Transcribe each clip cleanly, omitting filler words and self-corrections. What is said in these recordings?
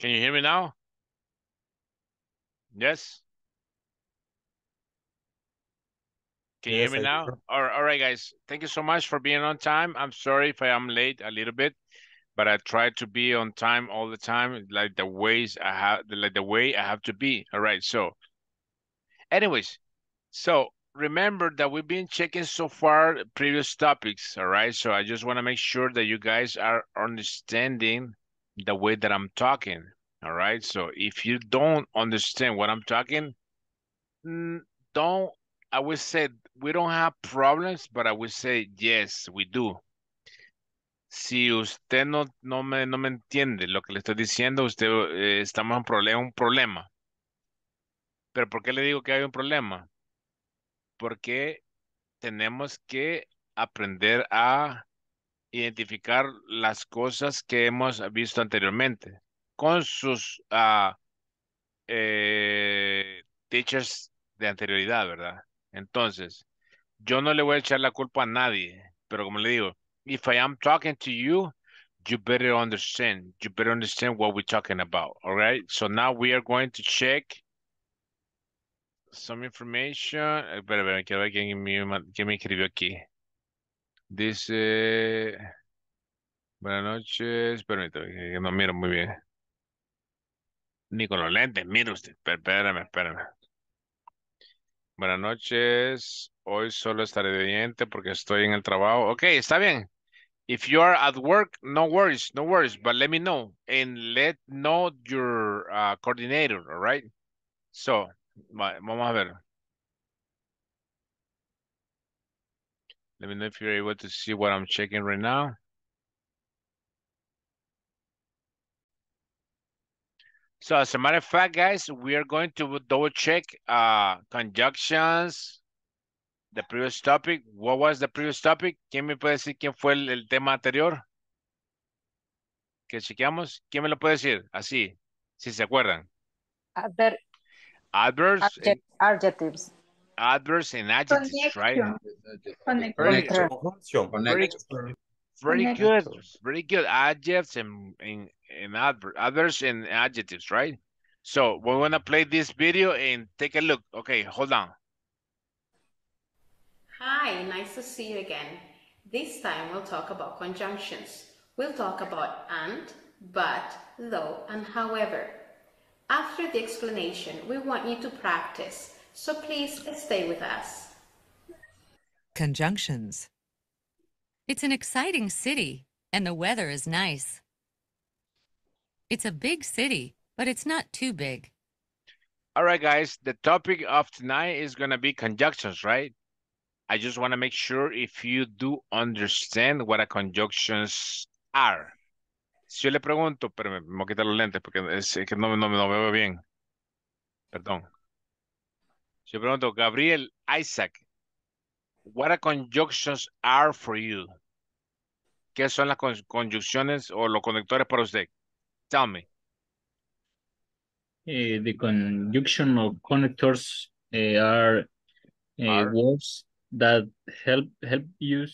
Can you hear me now? Yes? Can you hear me now? All right, guys. Thank you so much for being on time. I'm sorry if I am late a little bit, but I try to be on time all the time, like the ways I have, like the way I have to be. All right. So, anyways, so remember that we've been checking so far previous topics. All right. So I just want to make sure that you guys are understanding the way that I'm talking. All right. So if you don't understand what I'm talking, don't, I would say we don't have problems, but I would say, yes, we do. Si usted no me entiende lo que le estoy diciendo, usted estamos en un problema. Pero ¿por qué le digo que hay un problema? Porque tenemos que aprender a identificar las cosas que hemos visto anteriormente con sus teachers de anterioridad, ¿verdad? Entonces, yo no le voy a echar la culpa a nadie, pero como le digo, if I am talking to you, you better understand what we're talking about, all right? So now we are going to check some information. Espera, quiero ver quién me escribió aquí. Dice, buenas noches, permítame, que no miro muy bien. Ni con los lentes, mire usted, espérame. Buenas noches, hoy solo estaré de oyente porque estoy en el trabajo. Okay, está bien. If you are at work, no worries, but let me know and let know your coordinator, all right? So, vamos a ver. Let me know if you're able to see what I'm checking right now. So as a matter of fact, guys, we are going to double check conjunctions, the previous topic. What was the previous topic? ¿Quién me puede decir quién fue el tema anterior que chequeamos? ¿Quién me lo puede decir? Así, si se acuerdan. Adverbs. Adjectives. Adverbs and adjectives, connection. Right? Connection. Very good. Very good. Adjectives and adverbs. Adverbs and adjectives, right? So we want to play this video and take a look. Okay, hold on. Hi, nice to see you again. This time we'll talk about conjunctions. We'll talk about and, but, though, and however. After the explanation, we want you to practice. So please stay with us. Conjunctions. It's an exciting city, and the weather is nice. It's a big city, but it's not too big. All right, guys, the topic of tonight is going to be conjunctions, right? I just want to make sure if you do understand what a conjunctions are. Si yo le pregunto, pero me voy a quitar los lentes porque es que no me veo bien. Perdón. Si yo pregunto, Gabriel Isaac, what are conjunctions are for you? ¿Qué son las conjunciones o los conectores para usted? Tell me. The conjunction of connectors are words that help you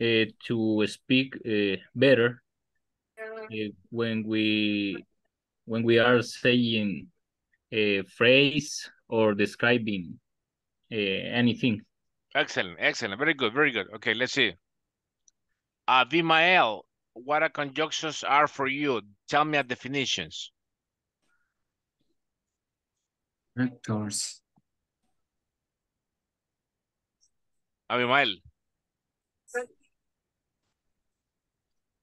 to speak better when we are saying a phrase or describing anything. Excellent. Very good. Okay, let's see. Abimael, what are conjunctions are for you? Tell me the definitions. Connectors. Abimael.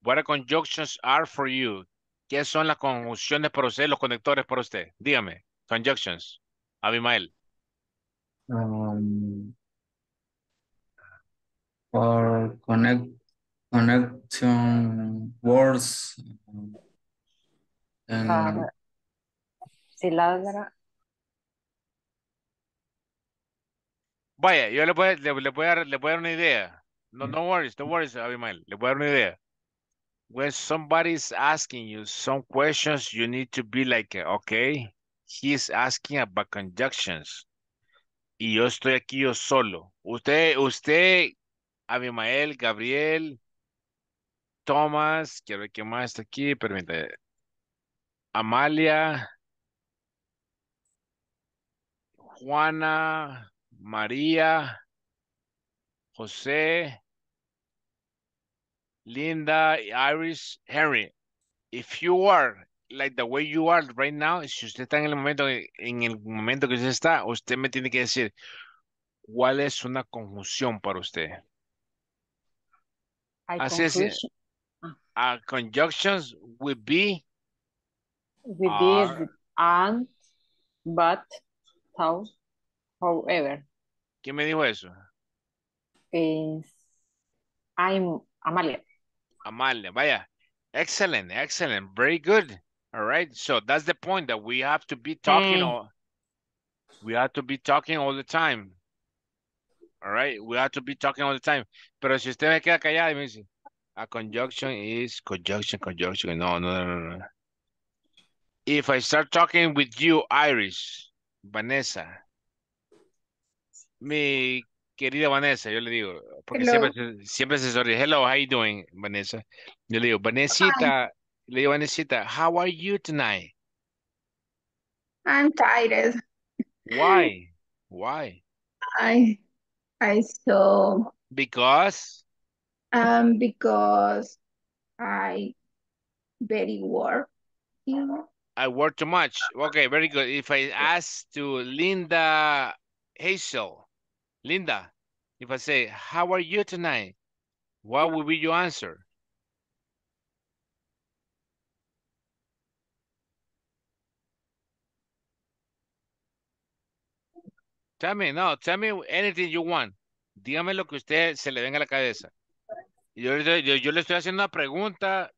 What are conjunctions are for you? ¿Qué son las conjunciones para usted, los conectores para usted? Dígame, conjunctions. Abimael. Or connection words and sílabas. Vaya, yo le voy a dar una idea. No worries, Abimael. Le voy a dar una idea. When somebody's asking you some questions, you need to be like, okay, he's asking about conjunctions. Y yo estoy aquí yo solo. Usted Abimael, Gabriel, Thomas, quiero ver quién más está aquí, permítame. Amalia, Juana, María, José, Linda, Iris, Henry. If you are like the way you are right now, si usted está en el momento que usted está, usted me tiene que decir cuál es una conjunción para usted. Así es. Conjunctions would be and, but, how, however. ¿Quién me dijo eso? I'm Amalia. Amalia, vaya. Excellent, excellent. Very good. All right. So that's the point that we have to be talking. We have to be talking all the time. All right. We have to be talking all the time. Pero si usted me queda callado y me dice, a conjunction is conjunction. No. If I start talking with you, Iris, Vanessa, mi querida Vanessa, yo le digo, porque siempre se sonríe. Hello, how you doing, Vanessa? Yo le digo, Vanesita, how are you tonight? I'm tired. Why? Why? I saw. Because? Because I very work. You know? I work too much. Okay, very good. If I ask to Linda Hazel, Linda, if I say, how are you tonight? What would be your answer? Tell me anything you want. Dígame lo que usted se le venga a la cabeza. Yo le estoy haciendo una pregunta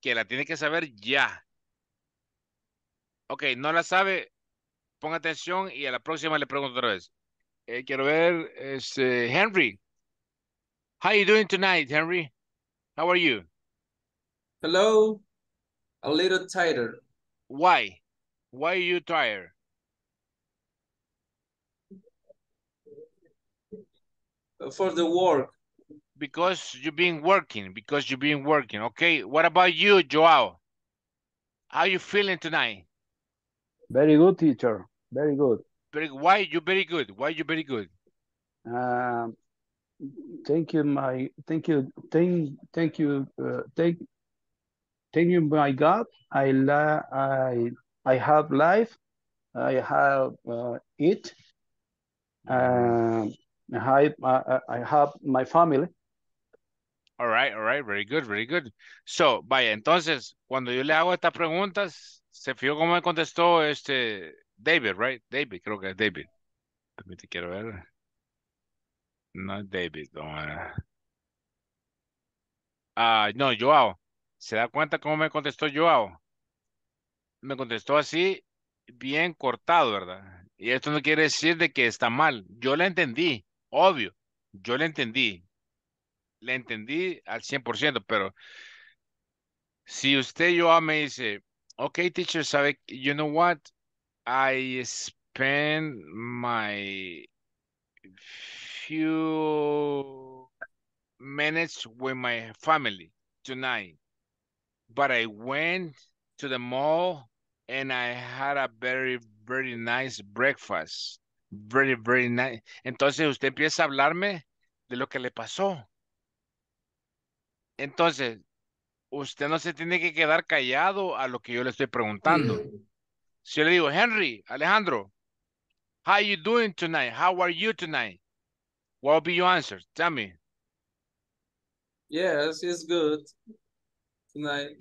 que la tiene que saber ya. Ok, no la sabe, ponga atención y a la próxima le pregunto otra vez. Quiero ver, Henry. How are you doing tonight, Henry? How are you? Hello. A little tired. Why? Why are you tired? For the work. Because you've been working. Okay, what about you, Joao? How are you feeling tonight? Very good, teacher. Very good. Why you very good? Thank you, my God. I have life. I have it. I have my family. All right. Very good. So, vaya, entonces, cuando yo le hago estas preguntas, se fijó cómo me contestó David, right? David, creo que es David. Permítame, quiero ver. No, David. No, Joao. ¿Se da cuenta cómo me contestó Joao? Me contestó así, bien cortado, ¿verdad? Y esto no quiere decir de que está mal. Yo la entendí, obvio. Yo la entendí. La entendí al 100%, pero si usted, Joao, me dice, okay, teacher, sabe, you know what? I spend my few minutes with my family tonight, but I went to the mall and I had a very, very nice breakfast. Very, very nice. Entonces usted empieza a hablarme de lo que le pasó. Entonces, usted no se tiene que quedar callado a lo que yo le estoy preguntando. Si yo le digo, Henry, Alejandro, how are you doing tonight? How are you tonight? What will be your answer? Tell me. Yes, it's good tonight.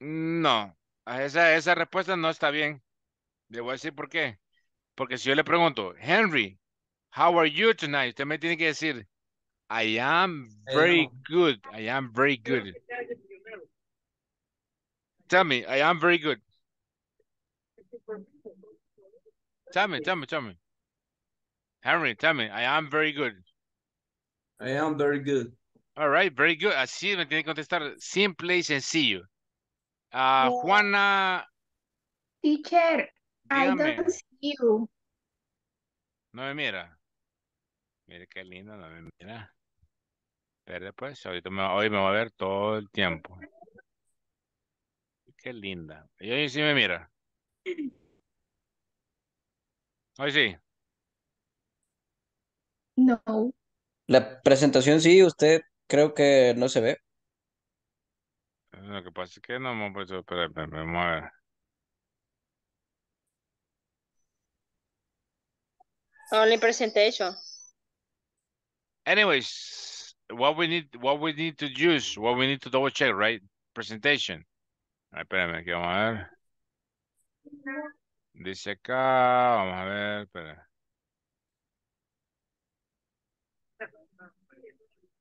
No, esa respuesta no está bien. Le voy a decir por qué. Porque si yo le pregunto, Henry, how are you tonight? Usted me tiene que decir, I am very good. Tell me, I am very good. Tell me. Henry, tell me, I am very good. I am very good. All right, very good. Así me tiene que contestar, simple y sencillo. Juana. Teacher, dígame. I don't see you. No me mira. Mira qué lindo, no me mira. Pero después, hoy me va a ver todo el tiempo. Qué linda. Y hoy sí me mira. Hoy sí. No. La presentación sí, usted creo que no se ve. Lo que pasa es que no me puedo esperar. Vamos a ver. Only presentation. Anyways, what we need to use, what we need to double check, right? Presentation. Ay, espérame, aquí vamos a ver. Dice acá, vamos a ver, espérame.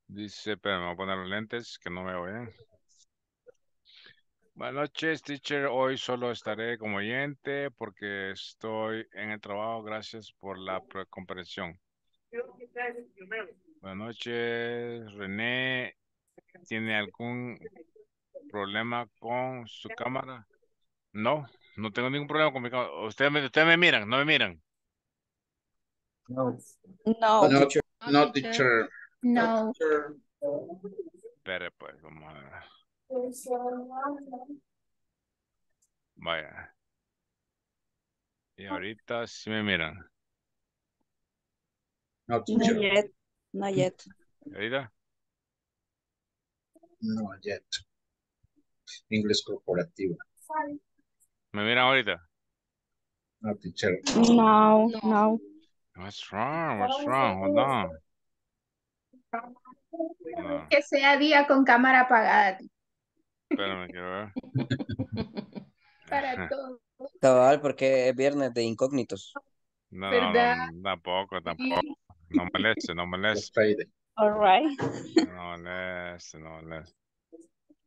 Dice, espérame, voy a poner los lentes que no me veo bien. Buenas noches, teacher. Hoy solo estaré como oyente porque estoy en el trabajo. Gracias por la comprensión. Buenas noches. René, ¿tiene algún problema con su cámara? No, no tengo ningún problema con mi cámara. ¿Ustedes me miran? ¿No me miran? No. No, no teacher. No, teacher. No. Espere, pues, vamos a ver. Vaya. Y ahorita sí me miran. No, yet. No yet. ¿Ahorita? No yet. Inglés corporativo. ¿Me miran ahorita? No, teacher. No, no. What's wrong? What's wrong? Hold on. No. Que sea día con cámara apagada. Espérame, quiero ver. Para todo. Cabal, porque es viernes de incógnitos. No, no, tampoco. No moleste. All right. No moleste.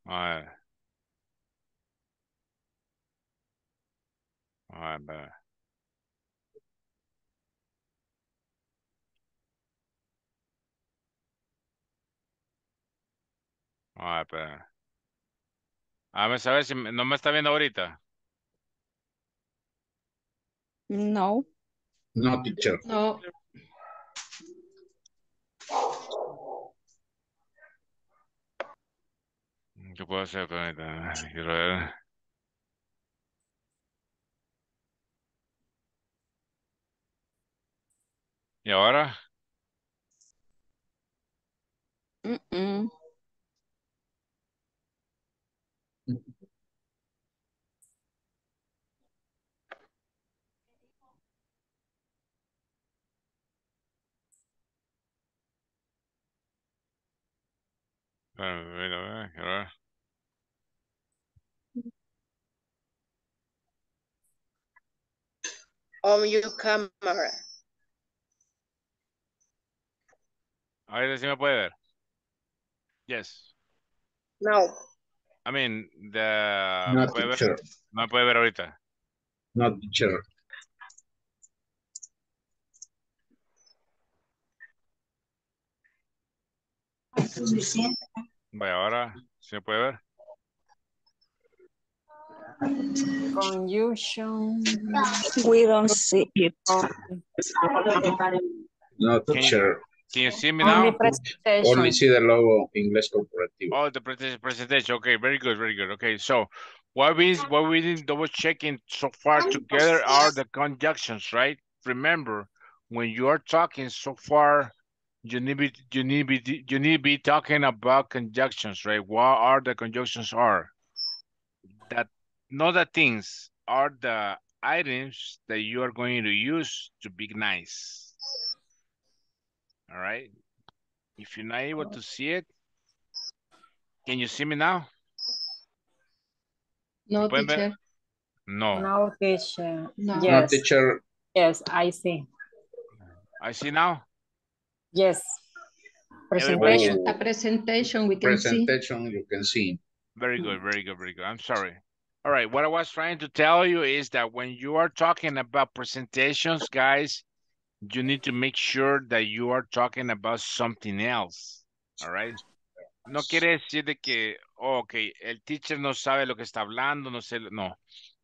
A ver. A ver. A ver. A ver, a ver si no me está viendo ahorita. No. No, teacher. No. ¿Qué puedo hacer con esta? Quiero ver. ¿Y ahora? Espérame. On your camera. A ver si me puede ver. Yes. No. I mean, the... No, teacher. No puede ver ahorita. No, teacher. Vaya, ahora, ¿se puede ver? Conjunction. We don't see it. No, teacher. Can you see me now? Only see the logo, Ingles Corporativo. Oh, the presentation. Okay, very good. Okay, so what we did double checking so far together are the conjunctions, right? Remember, when you are talking so far, you need to be talking about conjunctions, right? What are the conjunctions are? That not the things are the items that you are going to use to be nice. All right. If you're not able to see it, can you see me now? No, teacher. No. No, teacher. No. Yes. No, teacher. Yes, I see. I see now? Yes. Presentation. A presentation we can see. Presentation you can see. Very good. I'm sorry. All right. What I was trying to tell you is that when you are talking about presentations, guys, you need to make sure that you are talking about something else, all right? No quiere decir de que, oh, okay, el teacher no sabe lo que está hablando, no sé, no.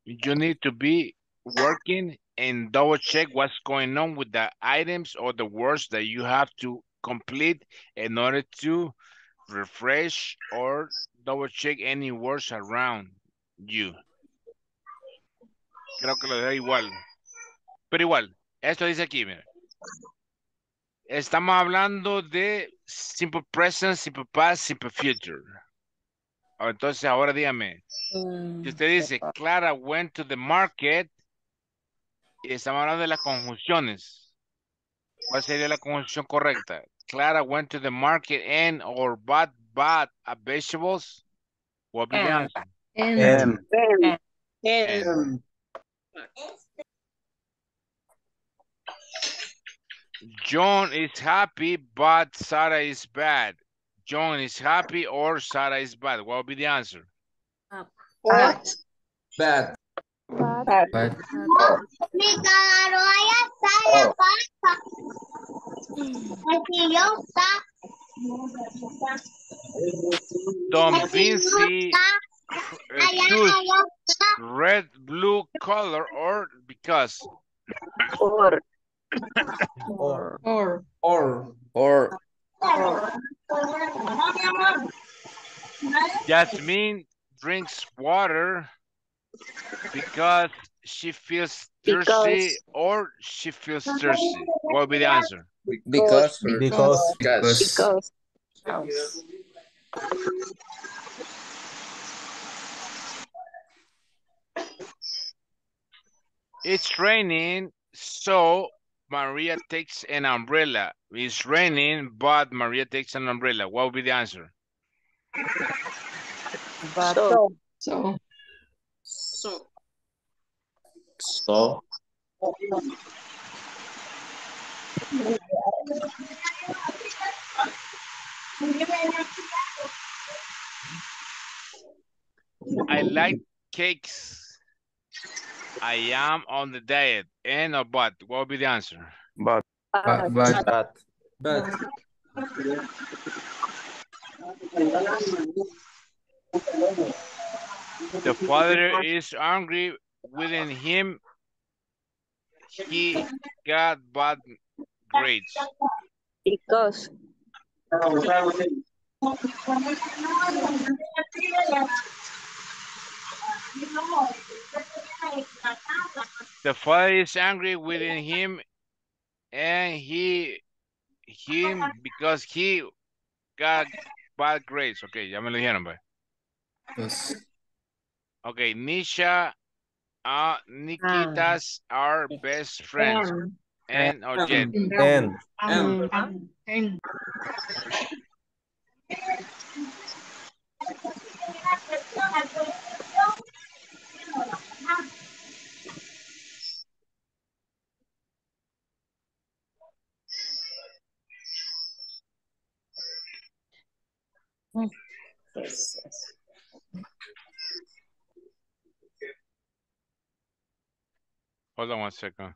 You need to be working and double check what's going on with the items or the words that you have to complete in order to refresh or double check any words around. you. Creo que lo da igual. Pero igual, esto dice aquí, mira. Estamos hablando de simple present, simple past, simple future. Entonces, ahora dígame. Si usted dice, Clara went to the market, estamos hablando de las conjunciones. ¿Cuál sería la conjunción correcta? Clara went to the market and or bought a vegetables. What be the answer? And. John is happy, but Sarah is bad. John is happy or Sarah is bad. What would be the answer? What? Bad. Bad. Don Vinci choose red, blue color or because? Or. Jasmine drinks water because she feels thirsty or she feels thirsty. What would be the answer? Because. It's raining, so Maria takes an umbrella. It's raining, but Maria takes an umbrella. What would be the answer? So. I like cakes. I am on the diet. And or but? What would be the answer? But. The father is angry within him. He got bad grades. Because. The father is angry within him, and him because he got bad grades. Okay, ya me lo dijeron, pues. Yes. Okay, Nisha, Nikita's are best friends, and or Jen. And. Hold on 1 second.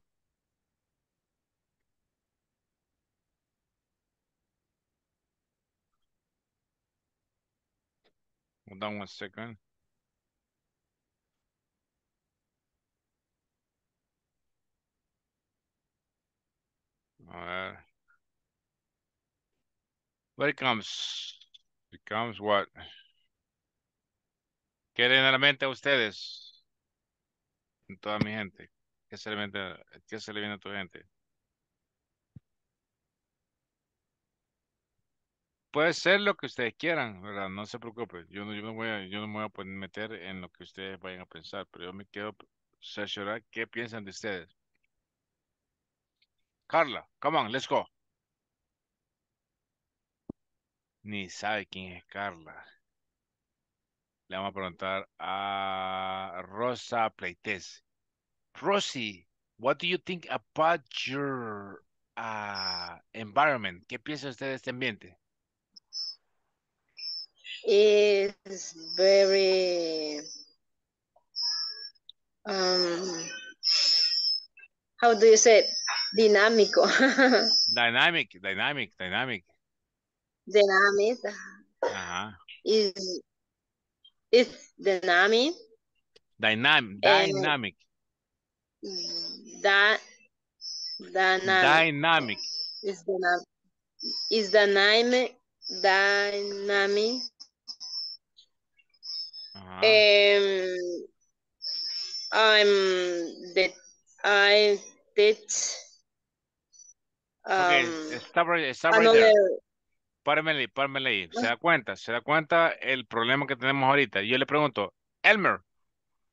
Hold on 1 second. But it comes what? ¿Qué tienen en la mente a ustedes? En toda mi gente. ¿Qué se le viene a tu gente? Puede ser lo que ustedes quieran, ¿verdad? No se preocupen. Yo no me voy a poder meter en lo que ustedes vayan a pensar, pero yo me quiero cerciorar qué piensan de ustedes. Carla, come on, let's go. Ni sabe quién es Carla. Le vamos a preguntar a Rosa Pleités. Rosy, what do you think about your environment? ¿Qué piensa usted de este ambiente? It's very... how do you say it? Dinámico. Dynamic. Dynamic. Uh-huh. It's dynamic. Dynamic. Is dynamic. Dynamic. Uh-huh. Okay, stop right there. Pármele ahí. ¿Se da cuenta el problema que tenemos ahorita? Yo le pregunto, Elmer,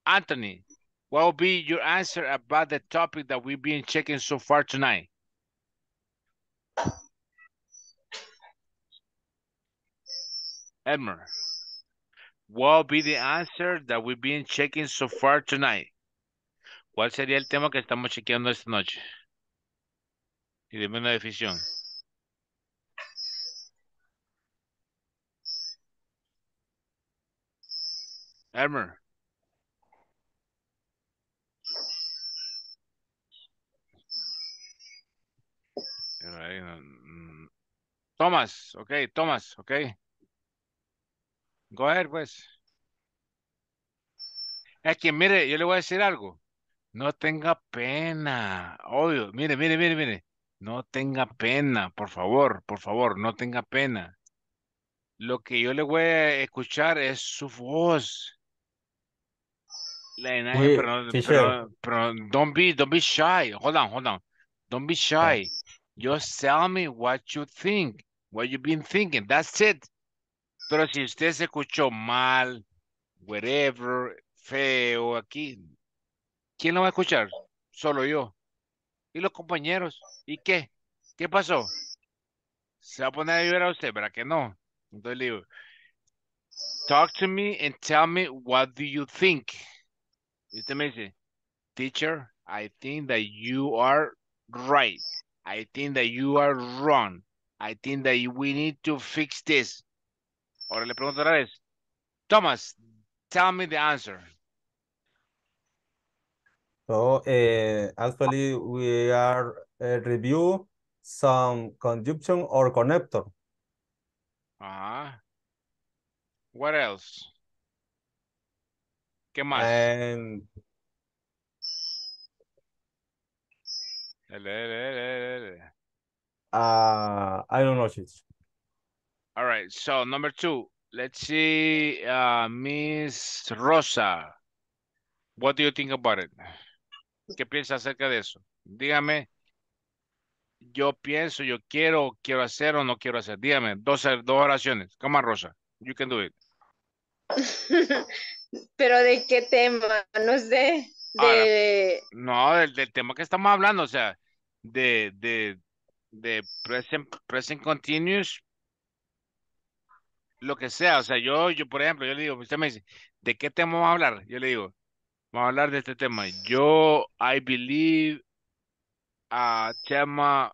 Anthony, what will be your answer about the topic that we've been checking so far tonight? Elmer, what will be the answer that we've been checking so far tonight? ¿Cuál sería el tema que estamos chequeando esta noche? Y dime una definición. Elmer. Thomas, okay, Thomas, okay. Go ahead, pues. Es que mire, yo le voy a decir algo. No tenga pena. Obvio, mire. No tenga pena, por favor, no tenga pena. Lo que yo le voy a escuchar es su voz. La enaje, oui, pero don't be shy. Hold on. Don't be shy. Yes. Just tell me what you think, what you've been thinking. That's it. Pero si usted se escuchó mal, wherever, feo, aquí, ¿quién lo va a escuchar? Solo yo. ¿Y los compañeros? ¿Y qué? ¿Qué pasó? ¿Se va a poner a llorar a usted? ¿Verdad que no? Entonces le digo, talk to me and tell me what do you think. Y usted me dice, teacher, I think that you are right. I think that you are wrong. I think that we need to fix this. Ahora le pregunto otra vez. Thomas, tell me the answer. So, actually, we are review some conjunction or connector. What else? ¿Qué más? I don't know. All right, so number two, let's see, Miss Rosa, what do you think about it? ¿Qué piensa acerca de eso? Dígame, yo pienso, yo quiero hacer o no quiero hacer. Dígame, dos oraciones. Come on, Rosa, you can do it. ¿Pero de qué tema? No sé. De... Ahora, no, del tema que estamos hablando, o sea, de present continuous. Lo que sea, o sea, yo por ejemplo, yo le digo, usted me dice, ¿de qué tema vamos a hablar? Yo le digo, vamos a hablar de este tema. Yo, I believe, Thelma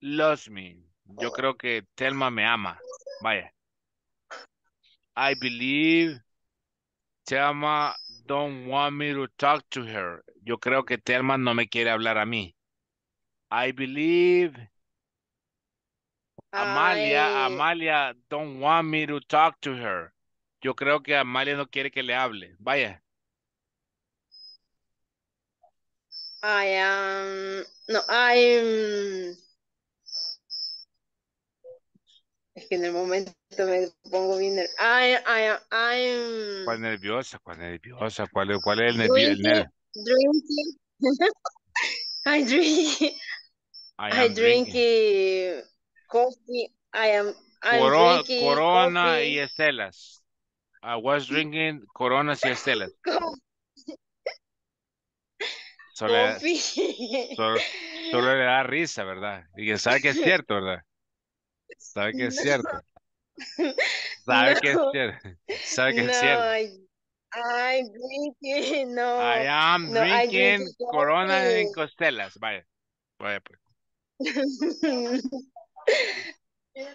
loves me. Yo creo que Thelma me ama. Vaya. I believe Thelma don't want me to talk to her. Yo creo que Thelma no me quiere hablar a mí. I believe... Amalia don't want me to talk to her. Yo creo que Amalia no quiere que le hable. Vaya. Es que en el momento me pongo bien nerviosa. ¿Cuál nerviosa? ¿Cuál es el nervioso? I drink coffee. I'm drinking Corona coffee. Y Estelas. I was drinking Coronas y Estelas. Solo le da risa, ¿verdad? Y sabe que es cierto, ¿verdad? Sabe que es cierto. I am drinking Corona y Costelas. Vaya pues.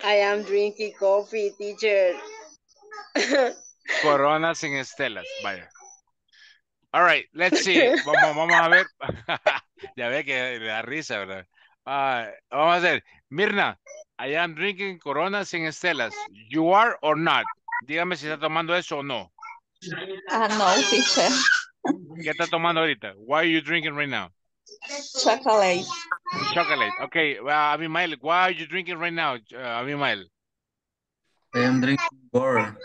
I am drinking coffee, teacher. Corona sin Estelas, vaya. All right, let's see. Vamos a ver. Ya ve que le da risa, ¿verdad? Vamos a hacer. Mirna, I am drinking Corona sin Estelas. You are or not? Dígame si está tomando eso o no. No, teacher. ¿Qué está tomando ahorita? Why are you drinking right now? Chocolate. Okay, well, Abimael, why are you drinking right now, Abimael? I am drinking water.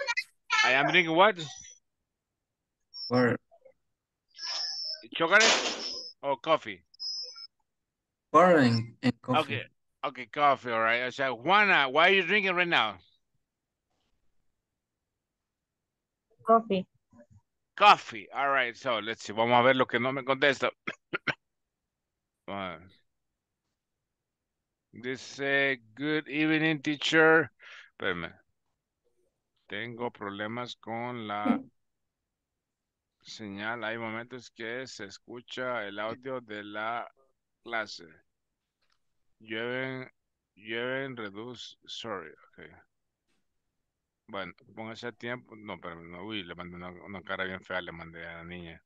I am drinking what? Water. Chocolate or coffee? Orange and coffee. Okay, okay, coffee, all right. So, Juana, what are you drinking right now? Coffee. Coffee, all right. So, let's see. Vamos a ver lo que no me contesta. Dice, good evening, teacher. Espérame. Tengo problemas con la señal. Hay momentos que se escucha el audio de la clase. Lleven, reduce, sorry, ok. Bueno, póngase a tiempo. No, pero no, uy, le mandé una cara bien fea, le mandé a la niña.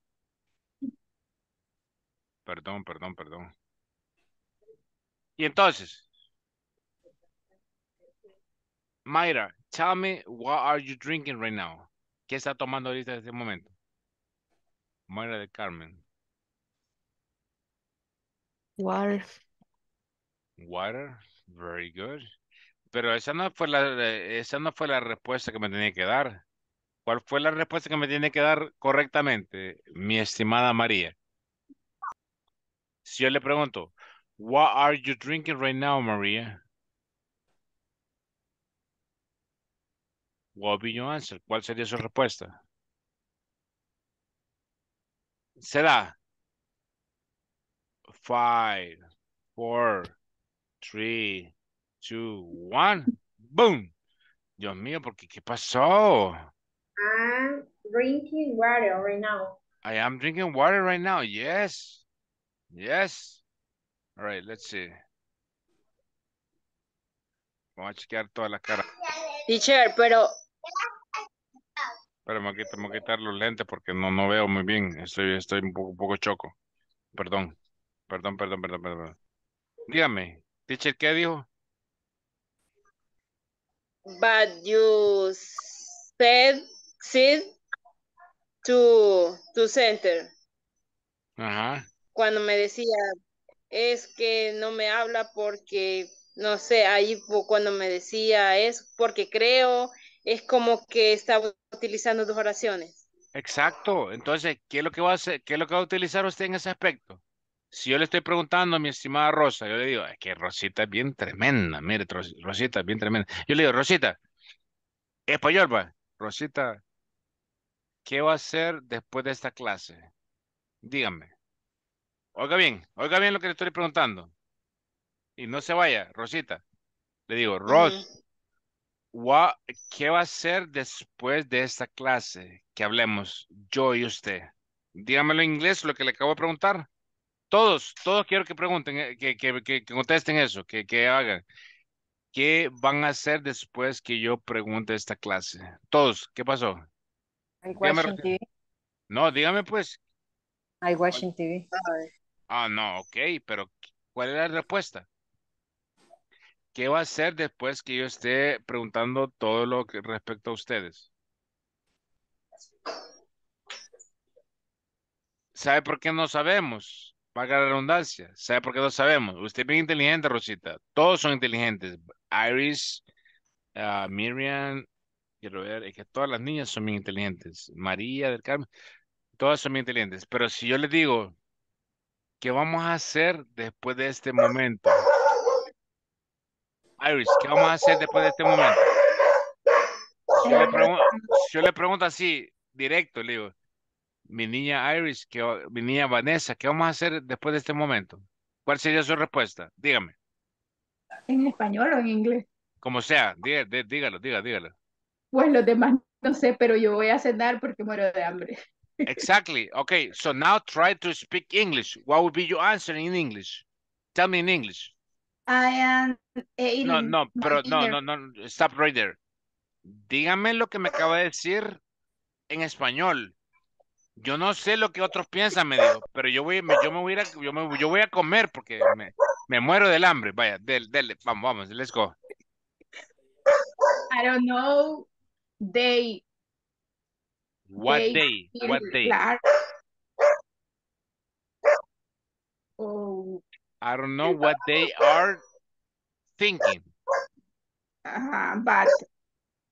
Perdón. Y entonces, Mayra, tell me, what are you drinking right now? ¿Qué está tomando ahorita en este momento? Mayra de Carmen. Water. Water, very good. Pero esa no fue la respuesta que me tenía que dar. ¿Cuál fue la respuesta que me tiene que dar correctamente, mi estimada María? Si yo le pregunto, what are you drinking right now, Maria? What will you answer? ¿Cuál sería su respuesta? Será 5, 4, 3, 2, 1. Boom. Dios mío, porque ¿qué pasó? I'm drinking water right now. I am drinking water right now. Yes. Yes. All right, let's see. Vamos a chequear toda la cara. Teacher, pero... Espera, me voy a quitar los lentes porque no veo muy bien. Estoy un poco choco. Perdón. Dígame, teacher, ¿qué dijo? But you said to center. Ajá. Cuando me decía... Es que no me habla porque, no sé, ahí cuando me decía es porque creo, es como que estaba utilizando dos oraciones. Exacto. Entonces, ¿qué es lo que va a hacer? ¿Qué es lo que va a utilizar usted en ese aspecto? Si yo le estoy preguntando a mi estimada Rosa, yo le digo, es que Rosita es bien tremenda. Mire, Rosita es bien tremenda. Yo le digo, Rosita, español va. Rosita, ¿qué va a hacer después de esta clase? Dígame. Oiga bien lo que le estoy preguntando. Y no se vaya, Rosita. Le digo, Ros, ¿qué va a hacer después de esta clase que hablemos yo y usted? Dígamelo en inglés, lo que le acabo de preguntar. Todos quiero que pregunten, que contesten eso, que hagan. ¿Qué van a hacer después que yo pregunte esta clase? Todos, ¿qué pasó? Dígame pues. I'm watching TV. Ah, no, ok, pero ¿cuál es la respuesta? ¿Qué va a hacer después que yo esté preguntando todo lo que respecto a ustedes? ¿Sabe por qué no sabemos? Paga la redundancia. ¿Sabe por qué no sabemos? Usted es bien inteligente, Rosita. Todos son inteligentes. Iris, Miriam, quiero ver, es que todas las niñas son bien inteligentes. María del Carmen. Todas son bien inteligentes, pero si yo les digo, ¿qué vamos a hacer después de este momento? Iris, ¿qué vamos a hacer después de este momento? Si yo le pregunto así, directo, le digo, mi niña Iris, mi niña Vanessa, ¿qué vamos a hacer después de este momento? ¿Cuál sería su respuesta? Dígame. ¿En español o en inglés? Como sea, dígalo. Pues los demás no sé, pero yo voy a cenar porque muero de hambre. Exactly. Okay, so now try to speak English. What would be your answer in English? Tell me in English. I am eating. No, stop right there. Dígame lo que me acaba de decir en español. Yo no sé lo que otros piensan, me dijo, pero yo voy a comer porque me muero del hambre. Vaya, dele, vamos, let's go. I don't know. What day? Oh. I don't know what they are thinking. But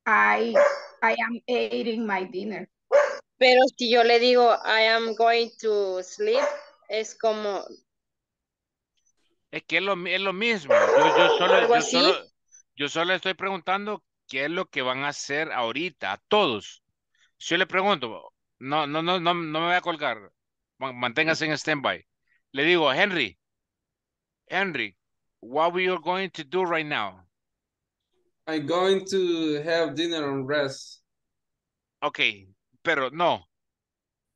I am eating my dinner. Pero si yo le digo, I am going to sleep, es como... Es que es lo mismo. Yo solo estoy preguntando qué es lo que van a hacer ahorita a todos. Si yo le pregunto, no me voy a colgar. Manténgase en stand-by. Le digo, Henry, what we are going to do right now? I'm going to have dinner and rest. Okay, pero no.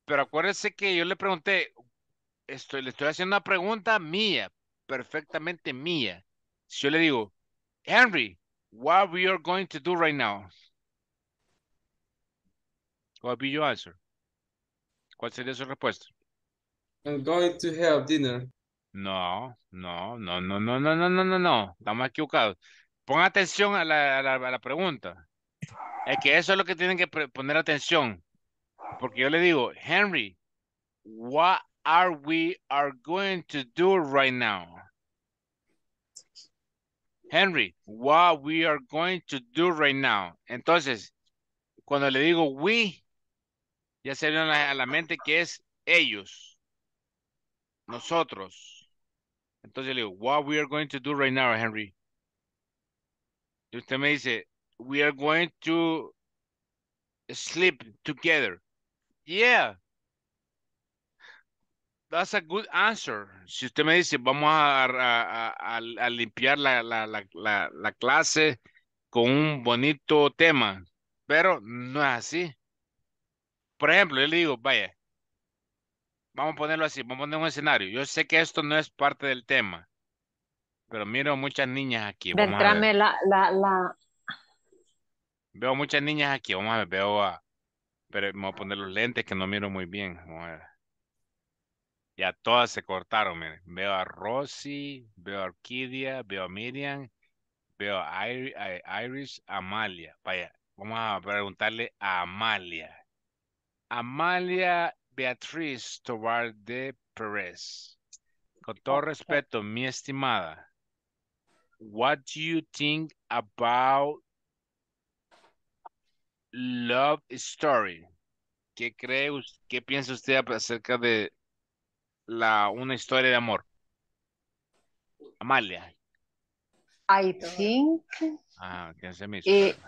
Pero acuérdese que yo le pregunté, le estoy haciendo una pregunta mía, perfectamente mía. Si yo le digo, Henry, what we are going to do right now? What will you answer? ¿Cuál sería su respuesta? I'm going to have dinner. No. Estamos equivocados. Pon atención a la pregunta. Es que eso es lo que tienen que poner atención. Porque yo le digo, Henry, what we are going to do right now? Henry, what we are going to do right now. Entonces, cuando le digo we, ya se viene a la mente que es ellos. Nosotros. Entonces le digo, what we are going to do right now, Henry. Y usted me dice, we are going to sleep together. Yeah. That's a good answer. Si usted me dice, vamos a limpiar la clase con un bonito tema, pero no es así. Por ejemplo, yo le digo, vaya, vamos a ponerlo así, vamos a poner un escenario. Yo sé que esto no es parte del tema, pero miro muchas niñas aquí. Entrame la... Veo muchas niñas aquí, vamos a ver, pero me voy a poner los lentes que no miro muy bien, vamos a ver. Ya todas se cortaron, miren. Veo a Rosy, veo a Orquídea, veo a Miriam, veo a Iris, Amalia. Vaya, vamos a preguntarle a Amalia. Amalia Beatriz Tobar de Pérez. Con todo respeto, mi estimada. What do you think about Love Story? ¿Qué piensa usted acerca de una historia de amor? Amalia. I think. Ah, ¿quién se me hizo?